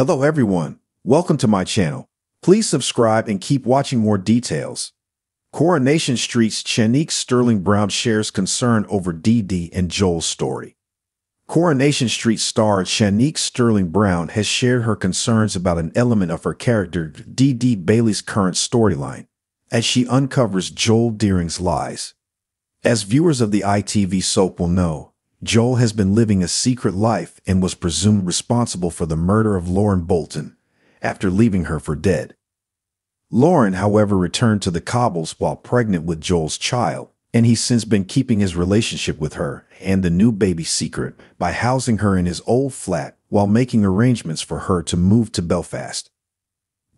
Hello everyone, welcome to my channel. Please subscribe and keep watching more details. Coronation Street's Channique Sterling-Brown shares concern over Dee-Dee and Joel's story. Coronation Street star Channique Sterling-Brown has shared her concerns about an element of her character Dee-Dee Bailey's current storyline, as she uncovers Joel Deering's lies. As viewers of the ITV soap will know, Joel has been living a secret life and was presumed responsible for the murder of Lauren Bolton after leaving her for dead. Lauren, however, returned to the cobbles while pregnant with Joel's child, and he's since been keeping his relationship with her and the new baby secret by housing her in his old flat while making arrangements for her to move to Belfast.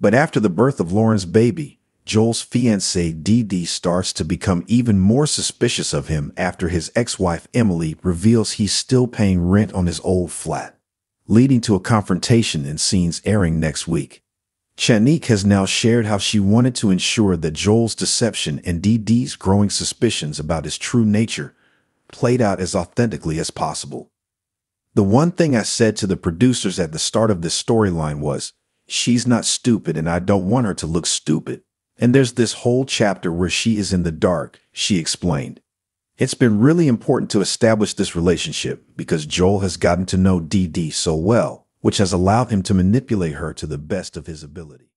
But after the birth of Lauren's baby, Joel's fiancée Dee-Dee starts to become even more suspicious of him after his ex-wife Emily reveals he's still paying rent on his old flat, leading to a confrontation in scenes airing next week. Channique has now shared how she wanted to ensure that Joel's deception and Dee-Dee's growing suspicions about his true nature played out as authentically as possible. The one thing I said to the producers at the start of this storyline was, she's not stupid and I don't want her to look stupid. And there's this whole chapter where she is in the dark, she explained. It's been really important to establish this relationship because Joel has gotten to know Dee-Dee so well, which has allowed him to manipulate her to the best of his ability.